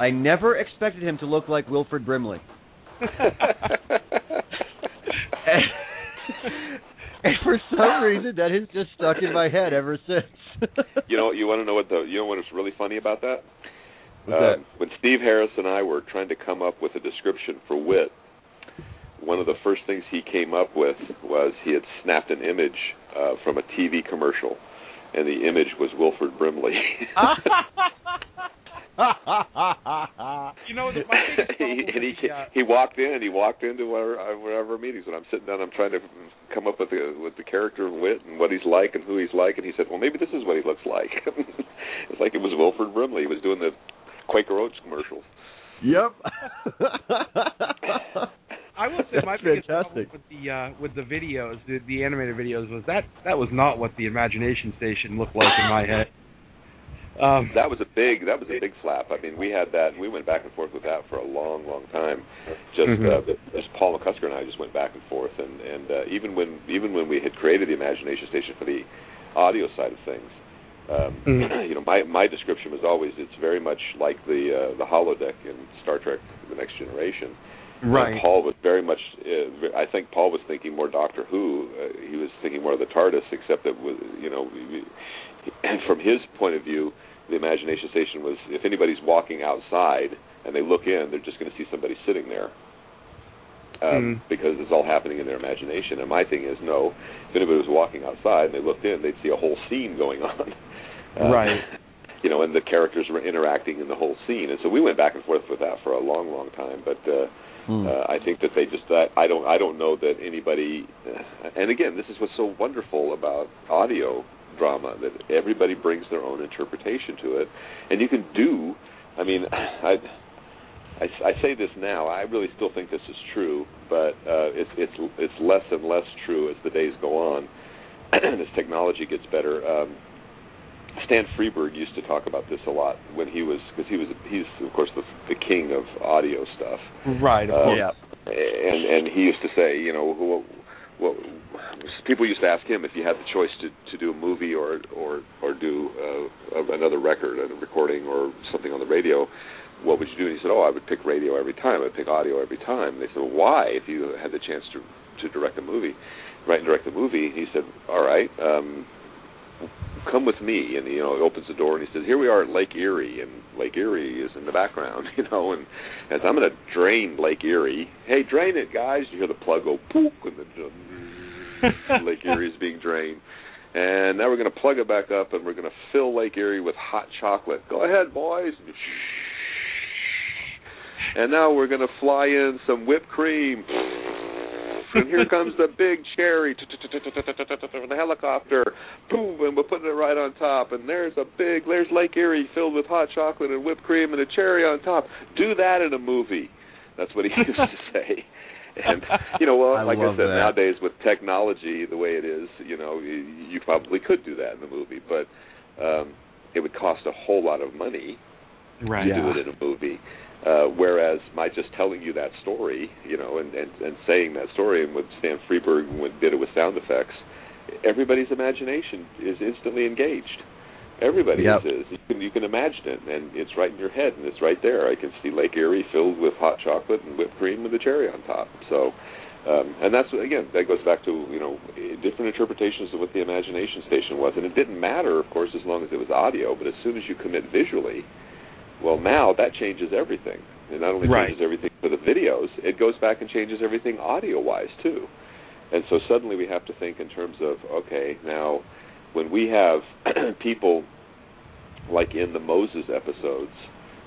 I never expected him to look like Wilford Brimley. and, And for some reason, that has just stuck in my head ever since. You know, you want to know what the you know what is really funny about that? Uh, when Steve Harris and I were trying to come up with a description for Whit, one of the first things he came up with was he had snapped an image uh, from a T V commercial, and the image was Wilford Brimley. You know, the, my biggest problem he, and he, is, uh, he walked in, he walked into whatever, whatever meetings, and I'm sitting down, I'm trying to come up with the, with the character of Whit and what he's like and who he's like, and he said, well, maybe this is what he looks like. It's like it was Wilford Brimley. He was doing the Quaker Oats commercials. Yep. I will say my biggest fantastic. problem with the uh, with the videos, the, the animated videos, was that that was not what the Imagination Station looked like in my head. Um, that was a big that was a big slap. I mean, we had that, and we went back and forth with that for a long, long time. Just mm-hmm. uh, just Paul McCusker and I just went back and forth, and and uh, even when even when we had created the Imagination Station for the audio side of things. Um, you know, my, my description was always it's very much like the uh, the holodeck in Star Trek: The Next Generation. Right. And Paul was very much. Uh, I think Paul was thinking more Doctor Who. Uh, he was thinking more of the TARDIS, except that was, you know, and from his point of view, the Imagination Station was if anybody's walking outside and they look in, they're just going to see somebody sitting there. Um, mm. Because it's all happening in their imagination. And my thing is, no, if anybody was walking outside and they looked in, they'd see a whole scene going on. Uh, right. You know, and the characters were interacting in the whole scene. And so we went back and forth with that for a long, long time. But uh, mm. uh, I think that they just, uh, I don't I don't know that anybody, uh, and again, this is what's so wonderful about audio drama, that everybody brings their own interpretation to it. And you can do, I mean, I... I, I say this now. I really still think this is true, but uh, it's it's it's less and less true as the days go on and as technology gets better. Um, Stan Freeberg used to talk about this a lot when he was because he was he's of course the, the king of audio stuff. Right. Of um, course. Yeah. And and he used to say, you know, well, well, people used to ask him if you had the choice to, to do a movie or or or do uh, another record, a recording, or something on the radio. What would you do? And he said, oh, I would pick radio every time. I'd pick audio every time. And they said, well, why, if you had the chance to to direct a movie, write and direct a movie? And he said, all right, um, come with me. And, you know, he opens the door, and he says, here we are at Lake Erie, and Lake Erie is in the background, you know, and, and I'm going to drain Lake Erie. Hey, drain it, guys. You hear the plug go, poof, and the, Lake Erie is being drained. And now we're going to plug it back up, and we're going to fill Lake Erie with hot chocolate. Go ahead, boys. And now we're going to fly in some whipped cream. And here comes the big cherry from the helicopter. Boom, and we're putting it right on top. And there's a big, there's Lake Erie filled with hot chocolate and whipped cream and a cherry on top. Do that in a movie. That's what he used to say. And, you know, well, like I, I said, that. nowadays with technology the way it is, you know, you, you probably could do that in the movie. But um, it would cost a whole lot of money right. to yeah. do it in a movie. Uh, whereas my just telling you that story, you know, and, and, and saying that story, and with Stan Freeberg when did it with sound effects, everybody's imagination is instantly engaged. Everybody yep. is. You can, you can imagine it, and it's right in your head, and it's right there. I can see Lake Erie filled with hot chocolate and whipped cream with a cherry on top. So, um, and that's, again, that goes back to, you know, different interpretations of what the Imagination Station was. And it didn't matter, of course, as long as it was audio, but as soon as you commit visually, well, now that changes everything. It not only changes right. everything for the videos, it goes back and changes everything audio-wise, too. And so suddenly we have to think in terms of, okay, now when we have people like in the Moses episodes,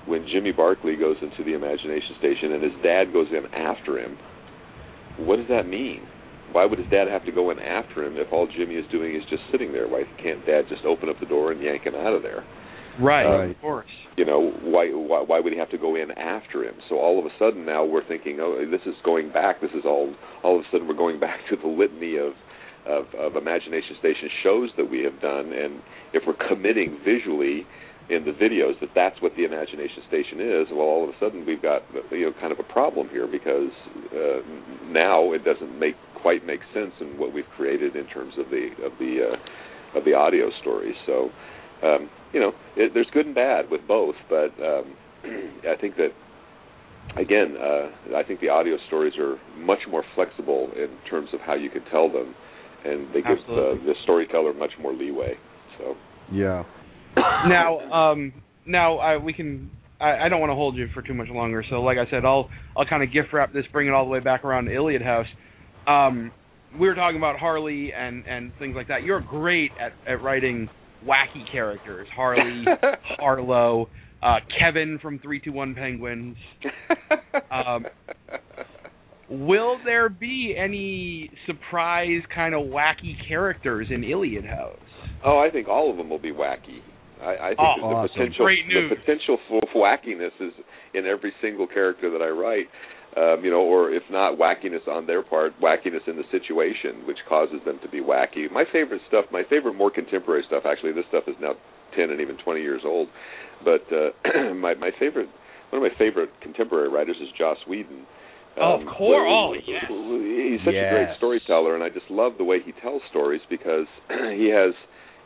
when Jimmy Barkley goes into the Imagination Station and his dad goes in after him, what does that mean? Why would his dad have to go in after him if all Jimmy is doing is just sitting there? Why can't Dad just open up the door and yank him out of there? Right, um, of course. You know, why, why why would he have to go in after him? So all of a sudden now we're thinking, oh, this is going back. This is all, all of a sudden we're going back to the litany of, of, of Imagination Station shows that we have done. And if we're committing visually in the videos that that's what the Imagination Station is, well, all of a sudden we've got, you know, kind of a problem here because uh, now it doesn't make quite make sense in what we've created in terms of the, of the, uh, of the audio story. So... Um, you know, it, there's good and bad with both, but um, I think that, again, uh, I think the audio stories are much more flexible in terms of how you can tell them, and they give the, the storyteller much more leeway. So yeah. Now, um, now I, we can I, I don't want to hold you for too much longer. So, like I said, I'll I'll kind of gift wrap this, bring it all the way back around to Iliad House. Um, we were talking about Harley and, and things like that. You're great at, at writing wacky characters. Harley, Harlow, uh, Kevin from three two one Penguins. Um, will there be any surprise kind of wacky characters in Iliad House? Oh, I think all of them will be wacky. I, I think oh, the, awesome. potential, the potential for wackiness is in every single character that I write, um, you know, or if not wackiness on their part, wackiness in the situation, which causes them to be wacky. My favorite stuff, my favorite more contemporary stuff, actually, this stuff is now ten and even twenty years old, but uh, my, my favorite, one of my favorite contemporary writers is Joss Whedon. Um, of course, oh, yes. He's such yes. a great storyteller, and I just love the way he tells stories because he has,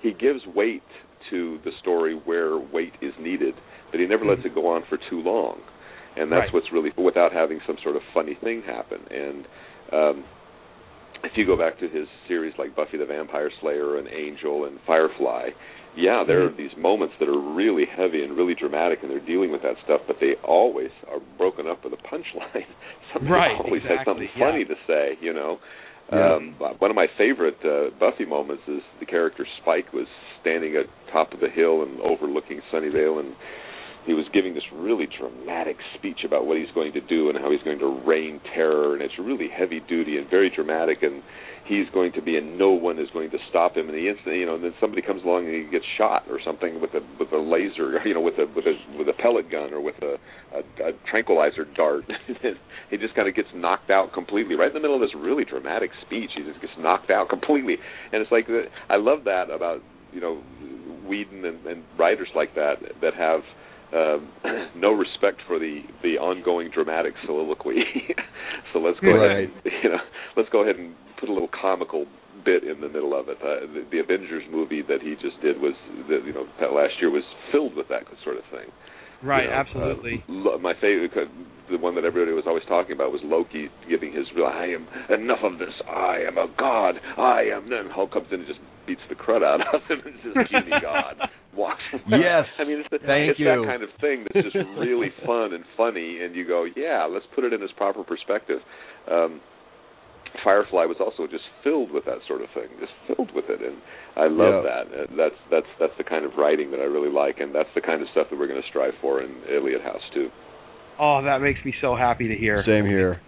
he gives weight to the story where weight is needed, but he never lets it go on for too long, and that's right. what's really without having some sort of funny thing happen. And um, if you go back to his series like Buffy the Vampire Slayer and Angel and Firefly, yeah, there mm-hmm. are these moments that are really heavy and really dramatic, and they're dealing with that stuff, but they always are broken up with a punchline. Somebody right, always exactly. has something yeah. funny to say, you know. Yeah. Um, one of my favorite uh, Buffy moments is the character Spike was standing at top of the hill and overlooking Sunnyvale, and he was giving this really dramatic speech about what he's going to do and how he's going to rain terror, and it's really heavy duty and very dramatic, and he's going to be, and no one is going to stop him. And the instant, you know, and then somebody comes along and he gets shot or something with a with a laser, you know, with a with a with a pellet gun or with a, a, a tranquilizer dart. He just kind of gets knocked out completely right in the middle of this really dramatic speech. He just gets knocked out completely, and it's like the, I love that about you know Whedon and, and writers like that that have. Um, no respect for the, the ongoing dramatic soliloquy. So let's go right. ahead and, you know, let's go ahead and put a little comical bit in the middle of it. Uh, the, the Avengers movie that he just did was, the, you know, that last year was filled with that sort of thing. Right, you know, absolutely. Uh, my favorite, the one that everybody was always talking about was Loki giving his, I am, enough of this, I am a god, I am, and Hulk comes in and just beats the crud out of him and says, give me God. Yes, I mean, it's, the, it's that kind of thing that's just really fun and funny, and you go, yeah, let's put it in its proper perspective. Um, Firefly was also just filled with that sort of thing, just filled with it, and I love yeah. that. And that's that's that's the kind of writing that I really like, and that's the kind of stuff that we're going to strive for in Iliad House too. Oh, that makes me so happy to hear. Same here.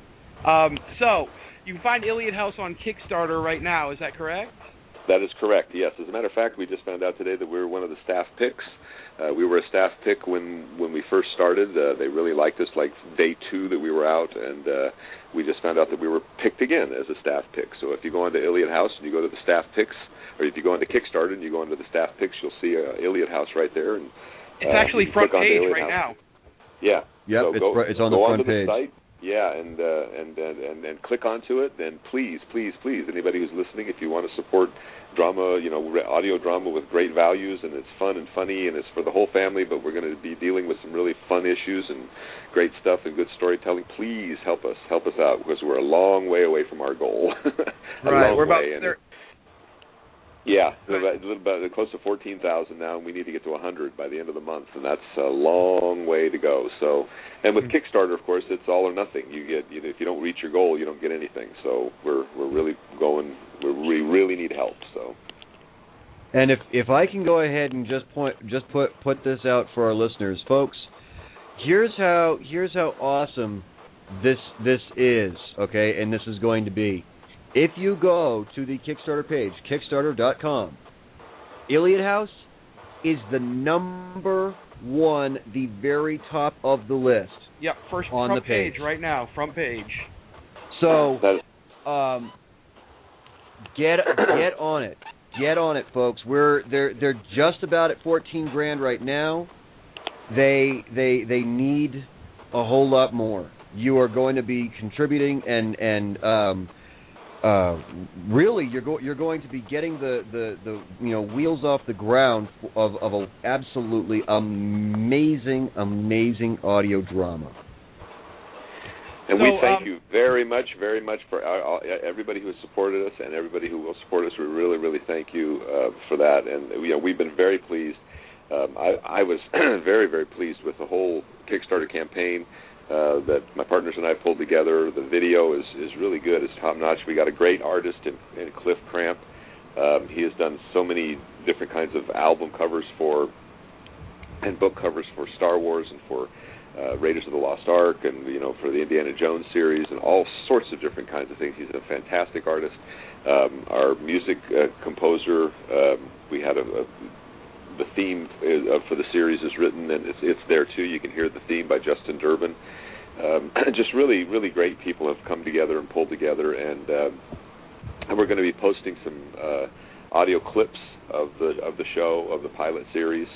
Um, so you can find Iliad House on Kickstarter right now. Is that correct? That is correct, yes. As a matter of fact, we just found out today that we were one of the staff picks. Uh, we were a staff pick when, when we first started. Uh, they really liked us, like day two that we were out, and uh, we just found out that we were picked again as a staff pick. So if you go onto Iliad House and you go to the staff picks, or if you go onto Kickstarter and you go onto the staff picks, you'll see uh, Iliad House right there. And, it's uh, actually front page right now. Yeah. Yep, so it's, go, it's on the front onto page. The site. Yeah, and, uh, and and and click onto it, and please, please, please, anybody who's listening, if you want to support drama, you know, audio drama with great values, and it's fun and funny, and it's for the whole family, but we're going to be dealing with some really fun issues and great stuff and good storytelling, please help us, help us out, because we're a long way away from our goal. Right, we're about there. Yeah, a little bit, close to fourteen thousand now, and we need to get to one hundred by the end of the month, and that's a long way to go. So, and with mm-hmm. Kickstarter, of course, it's all or nothing. You get you know, if you don't reach your goal, you don't get anything. So we're we're really going. We're, we really need help. So, and if if I can go ahead and just point just put put this out for our listeners, folks, here's how here's how awesome this this is. Okay, and this is going to be. If you go to the Kickstarter page, kickstarter dot com, Iliad House is the number one, the very top of the list. Yep, first on front the page. page right now, front page. So, um, get get on it, get on it, folks. We're they're they're just about at fourteen grand right now. They they they need a whole lot more. You are going to be contributing and and um. Uh, really, you're, go- you're going to be getting the, the, the you know wheels off the ground of, of an absolutely amazing, amazing audio drama. And so, we thank um, you very much, very much for our, our, everybody who has supported us and everybody who will support us. We really, really thank you uh, for that. And you know, we've been very pleased. um, I, I was very, very pleased with the whole Kickstarter campaign uh, that my partners and I pulled together. The video is, is really good. It's top-notch. We got a great artist in, in Cliff Cramp. Um, he has done so many different kinds of album covers for and book covers for Star Wars and for uh, Raiders of the Lost Ark and, you know, for the Indiana Jones series and all sorts of different kinds of things. He's a fantastic artist. Um, our music uh, composer, um, we had a, a the theme for the series is written, and it's, it's there, too. You can hear the theme by Justin Durbin. Um, just really, really great people have come together and pulled together, and um, and we're going to be posting some uh, audio clips of the of the show, of the pilot series.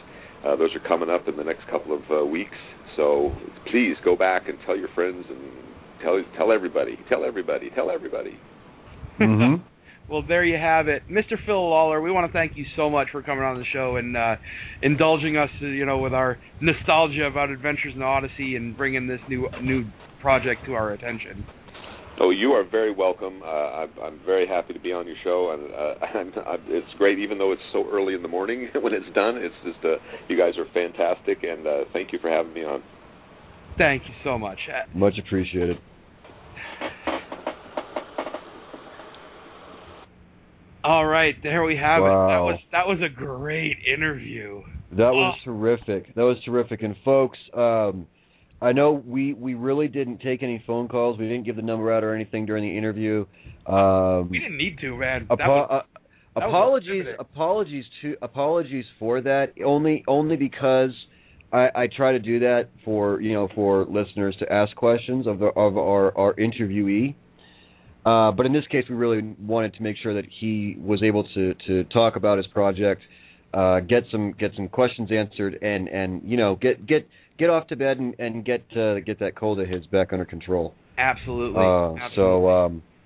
Uh, those are coming up in the next couple of uh, weeks. So please go back and tell your friends and tell tell everybody, tell everybody, tell everybody. Mm-hmm. Well, there you have it, Mister Phil Lollar. We want to thank you so much for coming on the show and uh, indulging us, you know, with our nostalgia about Adventures in Odyssey and bringing this new new project to our attention. Oh, you are very welcome. Uh, I'm, I'm very happy to be on your show, and uh, I'm, I'm, it's great. Even though it's so early in the morning when it's done, it's just uh, you guys are fantastic, and uh, thank you for having me on. Thank you so much. Much appreciated. All right, there we have wow. it. That was that was a great interview. That wow. was terrific. That was terrific. And folks, um, I know we, we really didn't take any phone calls. We didn't give the number out or anything during the interview. Um, we didn't need to, man. Apo- was, uh, apologies, apologies to apologies for that. Only only because I, I try to do that for you know for listeners to ask questions of the of our, our interviewee. Uh, but in this case, we really wanted to make sure that he was able to, to talk about his project, uh, get some get some questions answered, and, and you know get get, get off to bed and, and get uh, get that cold of his back under control. Absolutely. Uh, Absolutely. So um,